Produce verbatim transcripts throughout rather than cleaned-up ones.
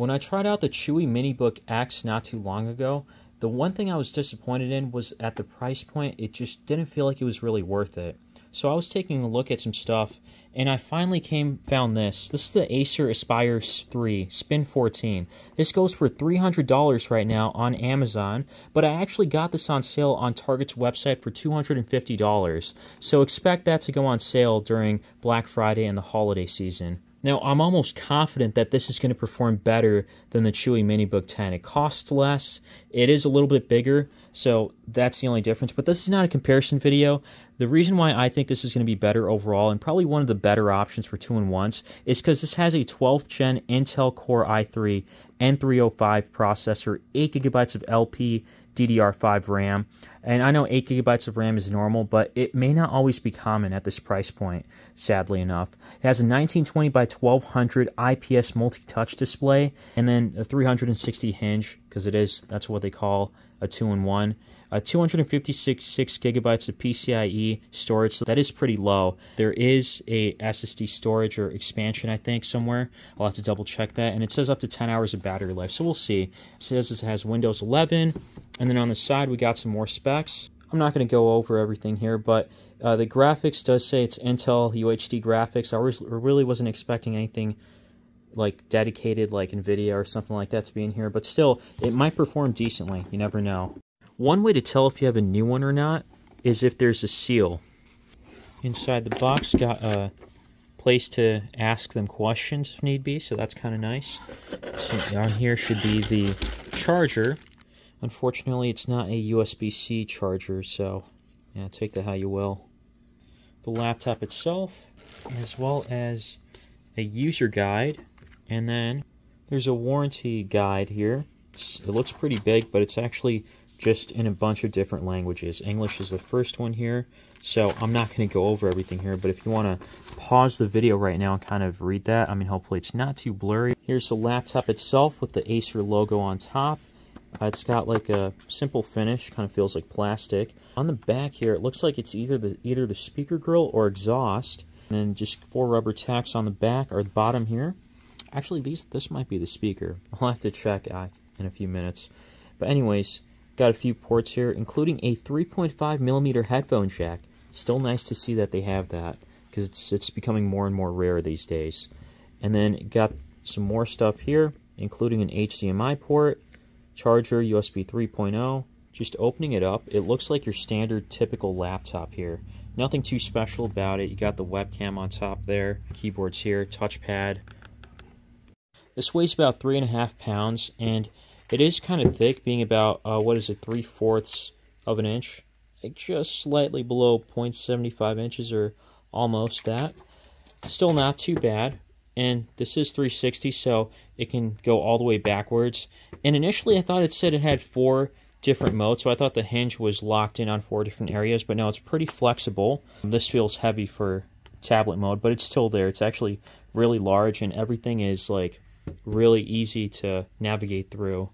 When I tried out the Chuwi MiniBook X not too long ago, the one thing I was disappointed in was at the price point, it just didn't feel like it was really worth it. So I was taking a look at some stuff, and I finally came found this. This is the Acer Aspire three Spin fourteen. This goes for three hundred dollars right now on Amazon, but I actually got this on sale on Target's website for two hundred fifty dollars. So expect that to go on sale during Black Friday and the holiday season. Now, I'm almost confident that this is going to perform better than the Chuwi MiniBook X. It costs less, it is a little bit bigger, so that's the only difference. But this is not a comparison video. The reason why I think this is going to be better overall, and probably one of the better options for two-in-ones, is because this has a twelfth gen Intel Core i three N three oh five processor, eight gigabytes of L P, D D R five RAM. And I know eight gigabytes of RAM is normal, but it may not always be common at this price point, sadly enough. It has a nineteen twenty by twelve hundred I P S multi-touch display, and then a three hundred sixty hinge, because it is, that's what they call a two-in-one. Uh, two hundred fifty-six gigabytes of P C I E storage, so that is pretty low. There is a S S D storage or expansion, I think, somewhere. I'll have to double check that. And it says up to ten hours of battery life, so we'll see. It says it has Windows eleven, and then on the side we got some more specs. I'm not going to go over everything here, but uh, the graphics does say it's Intel U H D graphics. I was, really wasn't expecting anything like dedicated like Nvidia or something like that to be in here, but still, it might perform decently. You never know. One way to tell if you have a new one or not is if there's a seal. Inside the box, got a place to ask them questions if need be, so that's kind of nice. So on here should be the charger. Unfortunately, it's not a U S B C charger, so yeah, take that how you will. The laptop itself, as well as a user guide, and then there's a warranty guide here. It's, it looks pretty big, but it's actually just in a bunch of different languages. English is the first one here, so I'm not going to go over everything here, but if you want to pause the video right now and kind of read that, I mean, hopefully it's not too blurry. Here's the laptop itself with the Acer logo on top. Uh, it's got like a simple finish, kind of feels like plastic. On the back here, it looks like it's either the, either the speaker grill or exhaust, and then just four rubber tacks on the back or the bottom here. Actually, these this might be the speaker. I'll have to check uh, in a few minutes. But anyways, got a few ports here, including a three point five millimeter headphone jack. Still nice to see that they have that, because it's, it's becoming more and more rare these days. And then got some more stuff here, including an H D M I port, charger, U S B three point oh. Just opening it up, it looks like your standard typical laptop here. Nothing too special about it. You got the webcam on top there, keyboards here, touchpad. This weighs about three and a half pounds, and it is kind of thick, being about, uh, what is it, three-fourths of an inch. Like just slightly below point seven five inches, or almost that. Still not too bad. And this is three sixty, so it can go all the way backwards. And initially I thought it said it had four different modes, so I thought the hinge was locked in on four different areas, but no, it's pretty flexible. This feels heavy for tablet mode, but it's still there. It's actually really large, and everything is, like, really easy to navigate through.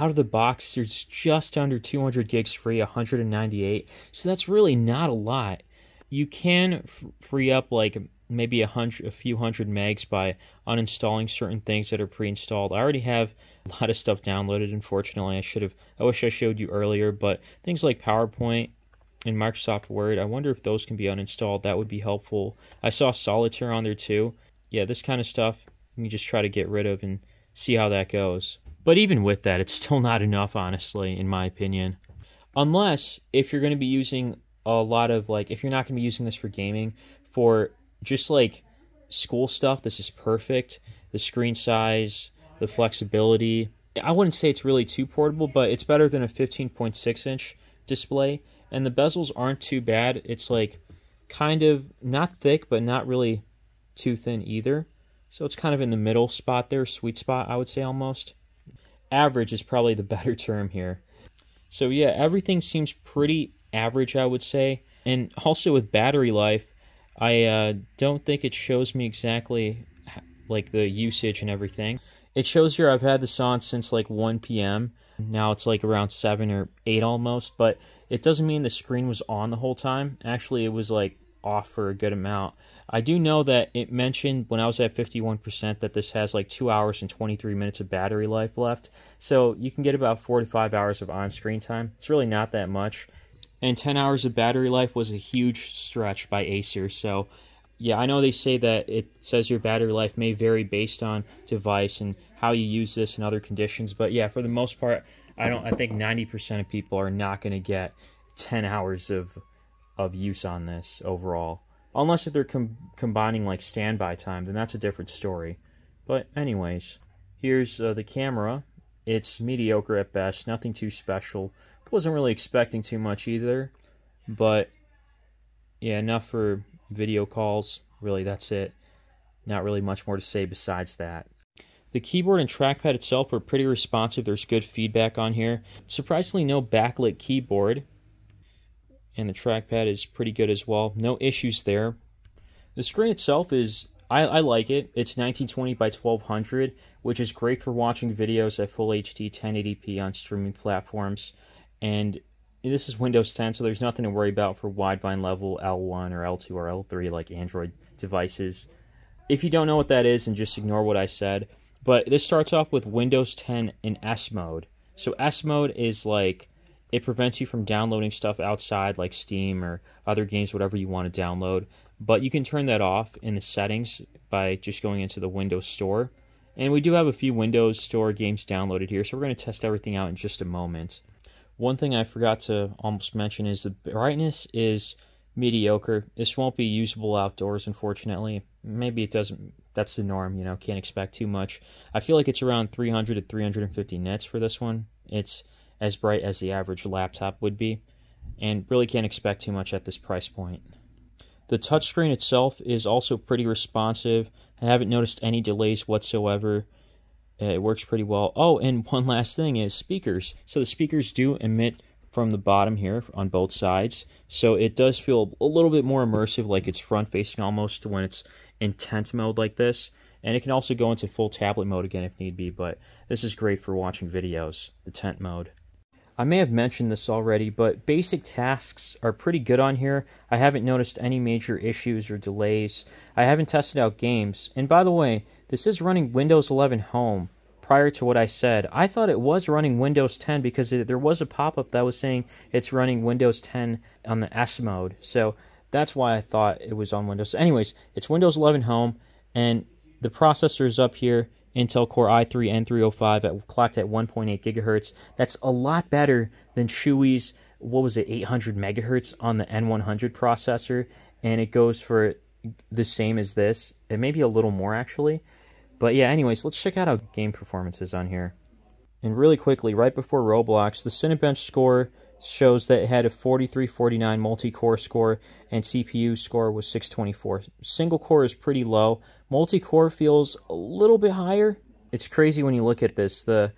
Out of the box, there's just under two hundred gigs free, one hundred ninety-eight, so that's really not a lot. You can f free up like maybe a hundred, a few hundred megs by uninstalling certain things that are pre-installed. I already have a lot of stuff downloaded, unfortunately. I should have, I wish I showed you earlier, but things like PowerPoint and Microsoft Word, I wonder if those can be uninstalled. That would be helpful. I saw Solitaire on there too. Yeah, this kind of stuff you can just try to get rid of and see how that goes. But even with that, it's still not enough, honestly, in my opinion. Unless, if you're going to be using a lot of, like, if you're not going to be using this for gaming, for just, like, school stuff, this is perfect. The screen size, the flexibility. I wouldn't say it's really too portable, but it's better than a fifteen point six inch display. And the bezels aren't too bad. It's, like, kind of not thick, but not really too thin either. So it's kind of in the middle spot there, sweet spot, I would say almost. Average is probably the better term here. So yeah, everything seems pretty average, I would say. And also with battery life, I uh, don't think it shows me exactly like the usage and everything. It shows here I've had this on since like one P M Now it's like around seven or eight almost, but it doesn't mean the screen was on the whole time. Actually, it was like off for a good amount. I do know that it mentioned when I was at fifty-one percent that this has like two hours and twenty-three minutes of battery life left. So you can get about four to five hours of on-screen time. It's really not that much. And ten hours of battery life was a huge stretch by Acer. So yeah, I know they say that it says your battery life may vary based on device and how you use this in other conditions. But yeah, for the most part, I don't. I think ninety percent of people are not going to get ten hours of of use on this overall, unless if they're com combining like standby time, then that's a different story. But anyways, here's uh, the camera. It's mediocre at best, nothing too special. Wasn't really expecting too much either, but yeah, enough for video calls. Really, that's it. Not really much more to say besides that. The keyboard and trackpad itself are pretty responsive. There's good feedback on here. Surprisingly, no backlit keyboard. And the trackpad is pretty good as well. No issues there. The screen itself is, I, I like it. It's nineteen twenty by twelve hundred, which is great for watching videos at full H D ten eighty p on streaming platforms. And this is Windows ten, so there's nothing to worry about for widevine level L one or L two or L three like Android devices. If you don't know what that is, then just ignore what I said. But this starts off with Windows ten in S mode. So S mode is like, it prevents you from downloading stuff outside like Steam or other games, whatever you want to download. But you can turn that off in the settings by just going into the Windows Store. And we do have a few Windows Store games downloaded here, so we're going to test everything out in just a moment. One thing I forgot to almost mention is the brightness is mediocre. This won't be usable outdoors, unfortunately. Maybe it doesn't. That's the norm, you know, can't expect too much. I feel like it's around three hundred to three fifty nits for this one. It's as bright as the average laptop would be, and really can't expect too much at this price point. The touchscreen itself is also pretty responsive. I haven't noticed any delays whatsoever. It works pretty well. Oh, and one last thing is speakers. So the speakers do emit from the bottom here on both sides, so it does feel a little bit more immersive, like it's front-facing almost when it's in tent mode like this. And it can also go into full tablet mode again if need be, but this is great for watching videos, the tent mode. I may have mentioned this already, but basic tasks are pretty good on here. I haven't noticed any major issues or delays. I haven't tested out games. And by the way, this is running Windows eleven Home. Prior to what I said, I thought it was running Windows ten because it, there was a pop-up that was saying it's running Windows ten on the S mode. So that's why I thought it was on Windows. Anyways, it's Windows eleven Home, and the processor is up here. Intel Core i three N three oh five at, clocked at one point eight gigahertz. That's a lot better than Chuwi's, what was it, eight hundred megahertz on the N one hundred processor, and it goes for the same as this. It may be a little more, actually. But yeah, anyways, let's check out how game performance is on here. And really quickly, right before Roblox, the Cinebench score shows that it had a forty-three forty-nine multi-core score, and C P U score was six twenty-four. Single core is pretty low. Multi-core feels a little bit higher. It's crazy when you look at this. The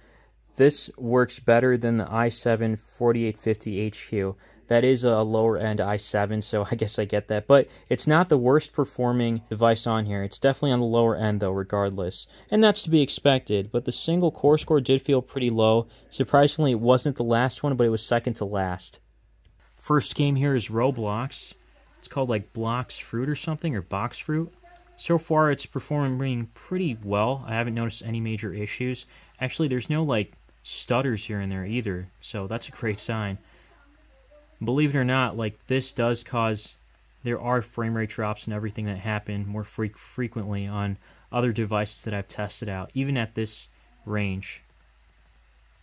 this works better than the i seven forty-eight fifty H Q. That is a lower-end i seven, so I guess I get that. But it's not the worst-performing device on here. It's definitely on the lower end, though, regardless. And that's to be expected, but the single-core score did feel pretty low. Surprisingly, it wasn't the last one, but it was second to last. First game here is Roblox. It's called, like, Blox Fruit or something, or Box Fruit. So far, it's performing pretty well. I haven't noticed any major issues. Actually, there's no, like, stutters here and there either, so that's a great sign. Believe it or not, like, this does cause, there are frame rate drops and everything that happen more fre frequently on other devices that I've tested out, even at this range.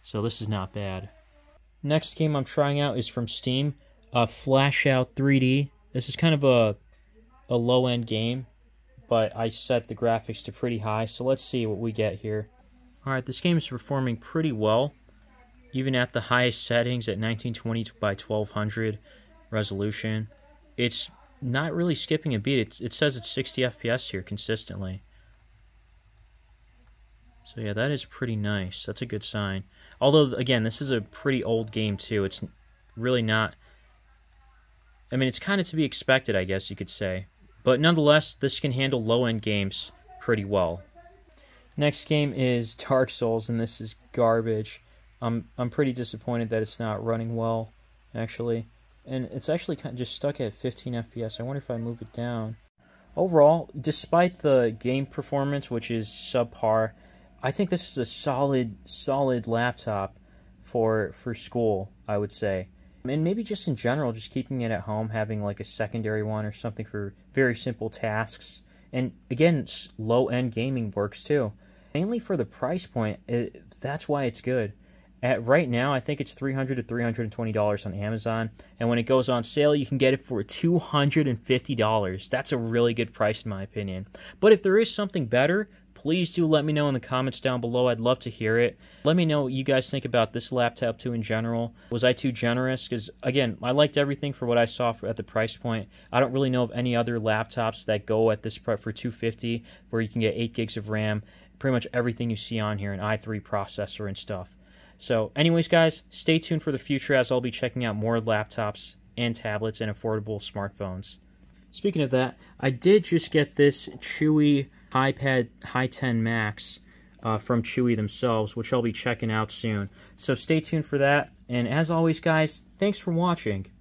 So this is not bad. Next game I'm trying out is from Steam, uh, Flashout three D. This is kind of a, a low-end game, but I set the graphics to pretty high, so let's see what we get here. Alright, this game is performing pretty well. Even at the highest settings at nineteen twenty by twelve hundred resolution, it's not really skipping a beat. It's, it says it's sixty F P S here consistently. So yeah, that is pretty nice. That's a good sign. Although, again, this is a pretty old game too. It's really not... I mean, it's kind of to be expected, I guess you could say. But nonetheless, this can handle low-end games pretty well. Next game is Dark Souls, and this is garbage. I'm, I'm pretty disappointed that it's not running well, actually. and it's actually kind of just stuck at fifteen F P S. I wonder if I move it down. Overall, despite the game performance, which is subpar, I think this is a solid, solid laptop for for school, I would say. And maybe just in general, just keeping it at home, having like a secondary one or something for very simple tasks. And again, low-end gaming works too. Mainly for the price point, it, that's why it's good. At right now, I think it's three hundred to three hundred twenty dollars on Amazon, and when it goes on sale, you can get it for two hundred fifty dollars. That's a really good price in my opinion. But if there is something better, please do let me know in the comments down below. I'd love to hear it. Let me know what you guys think about this laptop too in general. Was I too generous? Because again, I liked everything for what I saw for, at the price point. I don't really know of any other laptops that go at this price for two hundred fifty dollars, where you can get eight gigs of RAM, pretty much everything you see on here, an i three processor and stuff. So anyways, guys, stay tuned for the future as I'll be checking out more laptops and tablets and affordable smartphones. Speaking of that, I did just get this Chuwi HiPad Hi ten Max uh, from Chuwi themselves, which I'll be checking out soon. So stay tuned for that. And as always, guys, thanks for watching.